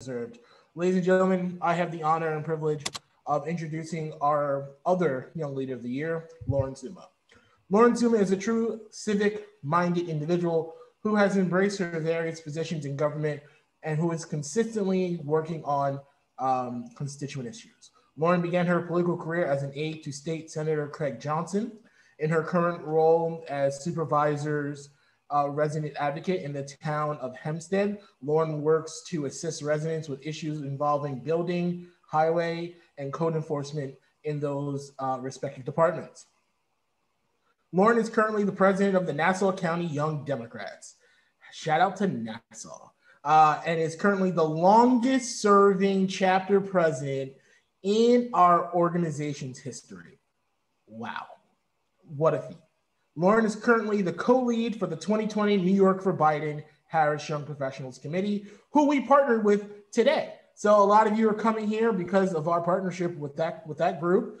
Deserved. Ladies and gentlemen, I have the honor and privilege of introducing our other Young Leader of the Year, Lauren Summa. Lauren Summa is a true civic-minded individual who has embraced her various positions in government and who is consistently working on constituent issues. Lauren began her political career as an aide to State Senator Craig Johnson. In her current role as supervisor's resident advocate in the town of Hempstead, Lauren works to assist residents with issues involving building, highway, and code enforcement in those respective departments. Lauren is currently the president of the Nassau County Young Democrats. Shout out to Nassau. And is currently the longest serving chapter president in our organization's history. Wow, what a feat. Lauren is currently the co-lead for the 2020 New York for Biden Harris Young Professionals Committee, who we partnered with today. So a lot of you are coming here because of our partnership with that group,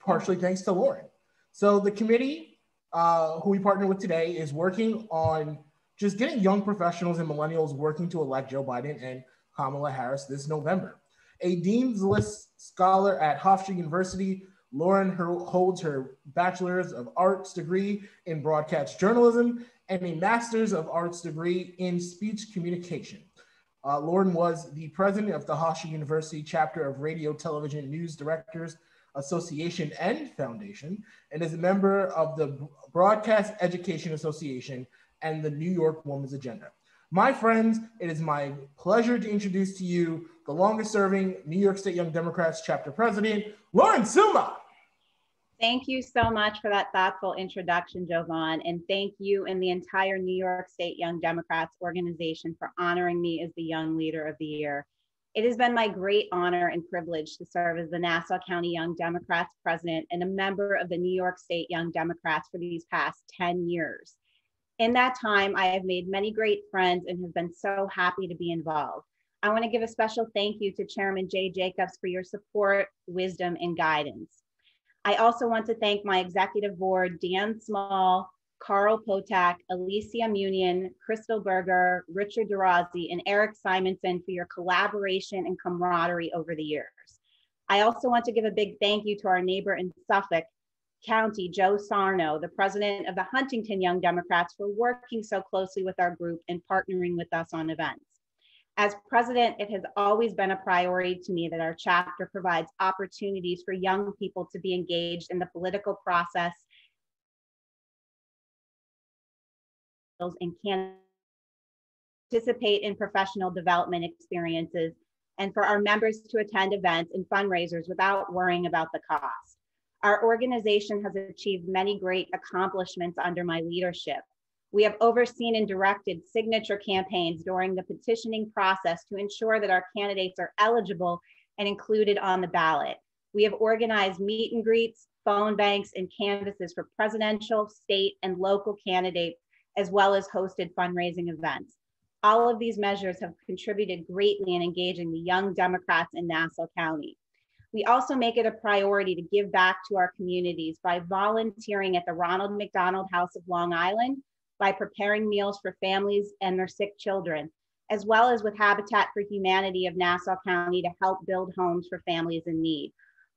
partially thanks to Lauren. So the committee who we partnered with today is working on just getting young professionals and millennials working to elect Joe Biden and Kamala Harris this November. A Dean's List scholar at Hofstra University, Lauren holds her Bachelor's of Arts degree in broadcast journalism and a Master's of Arts degree in speech communication. Lauren was the president of the Hofstra University chapter of Radio Television News Directors Association and Foundation, and is a member of the Broadcast Education Association and the New York Women's Agenda. My friends, it is my pleasure to introduce to you the longest serving New York State Young Democrats chapter president, Lauren Summa. Thank you so much for that thoughtful introduction, Jovan, and thank you and the entire New York State Young Democrats organization for honoring me as the Young Leader of the Year. It has been my great honor and privilege to serve as the Nassau County Young Democrats president and a member of the New York State Young Democrats for these past 10 years. In that time, I have made many great friends and have been so happy to be involved. I want to give a special thank you to Chairman Jay Jacobs for your support, wisdom, and guidance. I also want to thank my executive board, Dan Small, Carl Potak, Alicia Munion, Crystal Berger, Richard Durazzi, and Eric Simonson for your collaboration and camaraderie over the years. I also want to give a big thank you to our neighbor in Suffolk County, Joe Sarno, the president of the Huntington Young Democrats, for working so closely with our group and partnering with us on events. As president, it has always been a priority to me that our chapter provides opportunities for young people to be engaged in the political process and can participate in professional development experiences, and for our members to attend events and fundraisers without worrying about the cost. Our organization has achieved many great accomplishments under my leadership. We have overseen and directed signature campaigns during the petitioning process to ensure that our candidates are eligible and included on the ballot. We have organized meet and greets, phone banks, and canvasses for presidential, state, and local candidates, as well as hosted fundraising events. All of these measures have contributed greatly in engaging the Young Democrats in Nassau County. We also make it a priority to give back to our communities by volunteering at the Ronald McDonald House of Long Island, by preparing meals for families and their sick children, as well as with Habitat for Humanity of Nassau County to help build homes for families in need.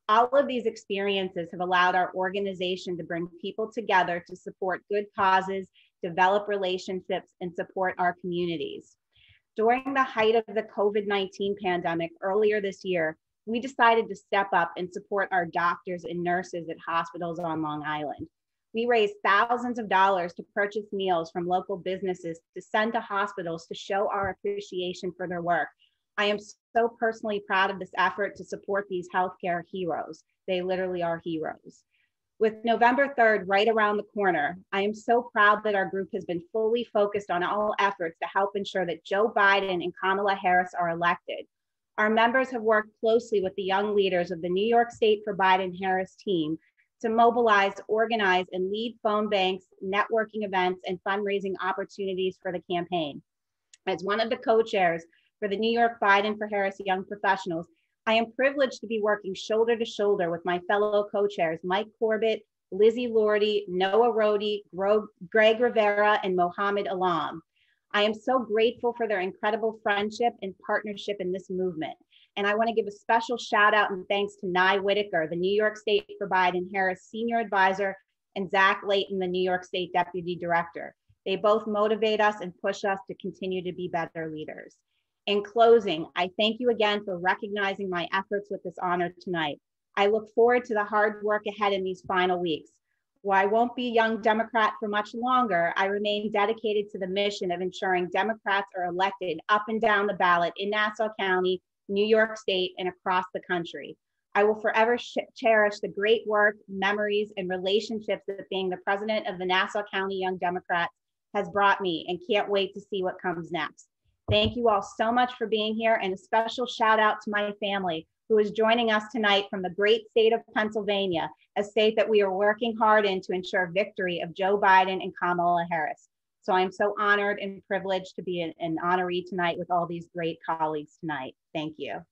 All of these experiences have allowed our organization to bring people together to support good causes, develop relationships, and support our communities. During the height of the COVID-19 pandemic earlier this year, we decided to step up and support our doctors and nurses at hospitals on Long Island. We raised thousands of dollars to purchase meals from local businesses to send to hospitals to show our appreciation for their work. I am so personally proud of this effort to support these healthcare heroes. They literally are heroes. With November 3rd right around the corner, I am so proud that our group has been fully focused on all efforts to help ensure that Joe Biden and Kamala Harris are elected. Our members have worked closely with the young leaders of the New York State for Biden-Harris team to mobilize, organize, and lead phone banks, networking events, and fundraising opportunities for the campaign. As one of the co-chairs for the New York Biden for Harris Young Professionals, I am privileged to be working shoulder to shoulder with my fellow co-chairs, Mike Corbett, Lizzie Lordy, Noah Rohde, Greg Rivera, and Mohammed Alam. I am so grateful for their incredible friendship and partnership in this movement. And I want to give a special shout out and thanks to Nye Whitaker, the New York State for Biden Harris Senior Advisor, and Zach Layton, the New York State Deputy Director. They both motivate us and push us to continue to be better leaders. In closing, I thank you again for recognizing my efforts with this honor tonight. I look forward to the hard work ahead in these final weeks. While I won't be a Young Democrat for much longer, I remain dedicated to the mission of ensuring Democrats are elected up and down the ballot in Nassau County, New York State, and across the country. I will forever cherish the great work, memories, and relationships that being the president of the Nassau County Young Democrats has brought me, and can't wait to see what comes next. Thank you all so much for being here, and a special shout out to my family who is joining us tonight from the great state of Pennsylvania, a state that we are working hard in to ensure victory of Joe Biden and Kamala Harris. So I'm so honored and privileged to be an honoree tonight with all these great colleagues tonight. Thank you.